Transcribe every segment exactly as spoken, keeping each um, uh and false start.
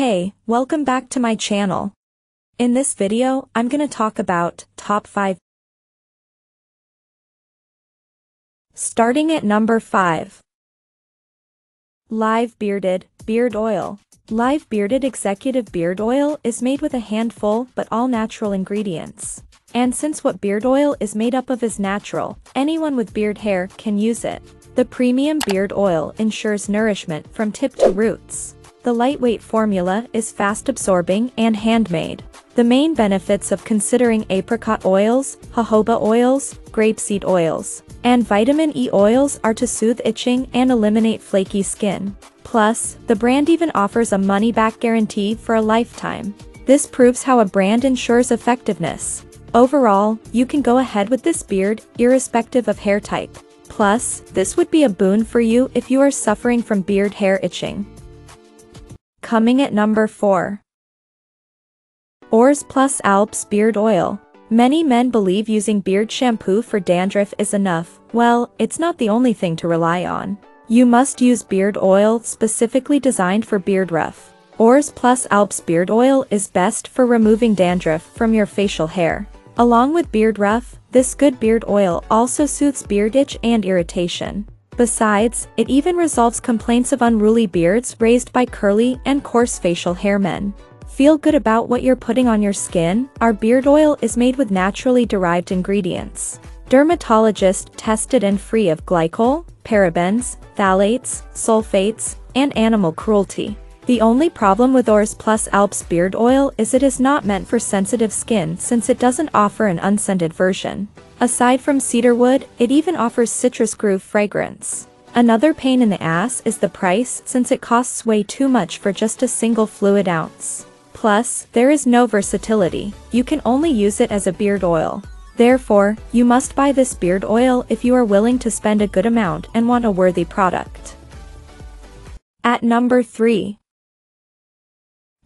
Hey, welcome back to my channel. In this video, I'm gonna talk about top five. Starting at number five. Live Bearded Beard Oil. Live Bearded Executive Beard Oil is made with a handful but all-natural ingredients. And since what beard oil is made up of is natural, anyone with beard hair can use it. The premium beard oil ensures nourishment from tip to roots. The lightweight formula is fast-absorbing and handmade. The main benefits of considering apricot oils, jojoba oils, grapeseed oils, and vitamin E oils are to soothe itching and eliminate flaky skin. Plus, the brand even offers a money-back guarantee for a lifetime. This proves how a brand ensures effectiveness. Overall, you can go ahead with this beard, irrespective of hair type. Plus, this would be a boon for you if you are suffering from beard hair itching. Coming at number four. Oars Plus Alps Beard Oil. Many men believe using beard shampoo for dandruff is enough. Well, it's not the only thing to rely on. You must use beard oil specifically designed for beard rough. Oars Plus Alps Beard Oil is best for removing dandruff from your facial hair. Along with beard rough, this good beard oil also soothes beard itch and irritation. Besides, it even resolves complaints of unruly beards raised by curly and coarse facial hair men. Feel good about what you're putting on your skin. Our beard oil is made with naturally derived ingredients. Dermatologist tested and free of glycol, parabens, phthalates, sulfates, and animal cruelty. The only problem with Oars Plus Alps beard oil is it is not meant for sensitive skin since it doesn't offer an unscented version. Aside from cedarwood, it even offers citrus grove fragrance. Another pain in the ass is the price since it costs way too much for just a single fluid ounce. Plus, there is no versatility. You can only use it as a beard oil. Therefore, you must buy this beard oil if you are willing to spend a good amount and want a worthy product. At number three.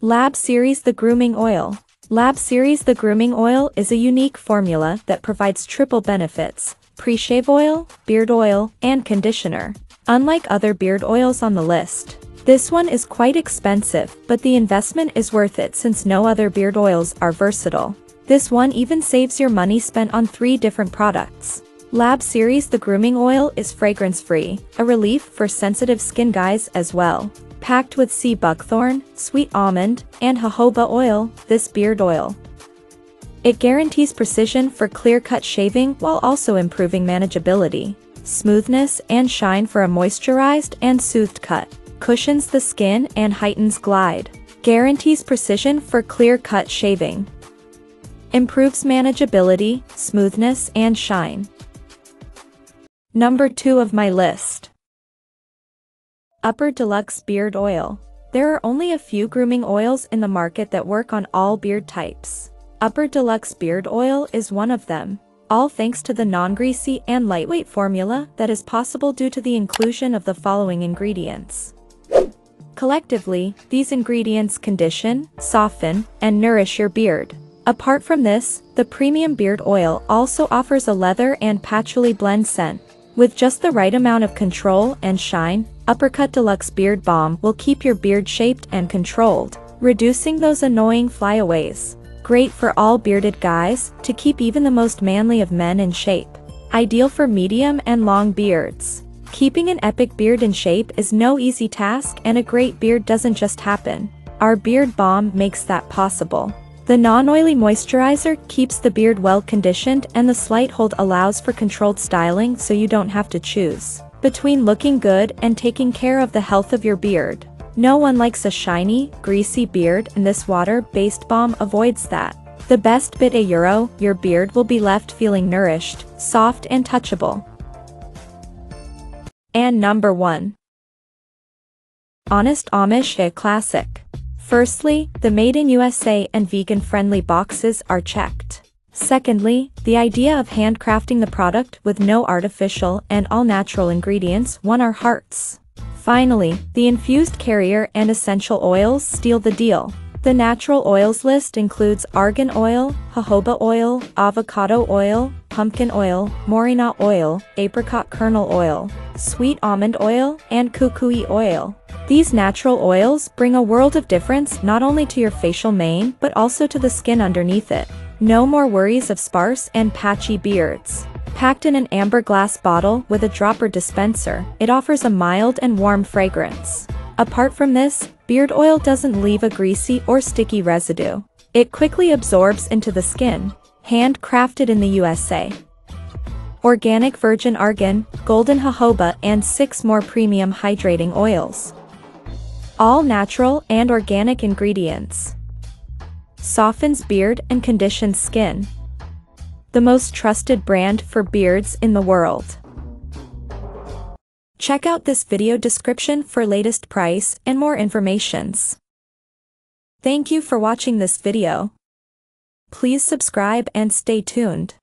Lab Series The Grooming Oil. Lab Series The Grooming Oil is a unique formula that provides triple benefits: pre-shave oil, beard oil, and conditioner. Unlike other beard oils on the list, this one is quite expensive, but the investment is worth it since no other beard oils are versatile. This one even saves your money spent on three different products. Lab Series The Grooming Oil is fragrance-free, a relief for sensitive skin guys as well. Packed with sea buckthorn, sweet almond, and jojoba oil, this beard oil. It guarantees precision for clear-cut shaving while also improving manageability, smoothness, and shine for a moisturized and soothed cut. Cushions the skin and heightens glide. Guarantees precision for clear-cut shaving. Improves manageability, smoothness, and shine. Number two of my list. Uppercut Deluxe Beard Oil. There are only a few grooming oils in the market that work on all beard types. Uppercut Deluxe Beard Oil is one of them, all thanks to the non-greasy and lightweight formula that is possible due to the inclusion of the following ingredients. Collectively, these ingredients condition, soften, and nourish your beard. Apart from this, the premium beard oil also offers a leather and patchouli blend scent. With just the right amount of control and shine, Uppercut Deluxe Beard Balm will keep your beard shaped and controlled, reducing those annoying flyaways. Great for all bearded guys, to keep even the most manly of men in shape. Ideal for medium and long beards. Keeping an epic beard in shape is no easy task, and a great beard doesn't just happen. Our beard balm makes that possible. The non-oily moisturizer keeps the beard well conditioned, and the slight hold allows for controlled styling so you don't have to choose between looking good and taking care of the health of your beard. No one likes a shiny, greasy beard, and this water-based balm avoids that. The best bit a euro, your beard will be left feeling nourished, soft, and touchable. And number one. Honest Amish A Classic. Firstly, the Made in U S A and vegan-friendly boxes are checked. Secondly, the idea of handcrafting the product with no artificial and all-natural ingredients won our hearts. Finally, the infused carrier and essential oils steal the deal. The natural oils list includes argan oil, jojoba oil, avocado oil, pumpkin oil, moringa oil, apricot kernel oil, sweet almond oil, and kukui oil. These natural oils bring a world of difference not only to your facial mane but also to the skin underneath it. No more worries of sparse and patchy beards. Packed in an amber glass bottle with a dropper dispenser, it offers a mild and warm fragrance. Apart from this, beard oil doesn't leave a greasy or sticky residue. It quickly absorbs into the skin. Handcrafted in the U S A. Organic virgin argan, golden jojoba, and six more premium hydrating oils. All natural and organic ingredients. Softens beard and conditions skin. The most trusted brand for beards in the world. Check out this video description for latest price and more informations. Thank you for watching this video. Please subscribe and stay tuned.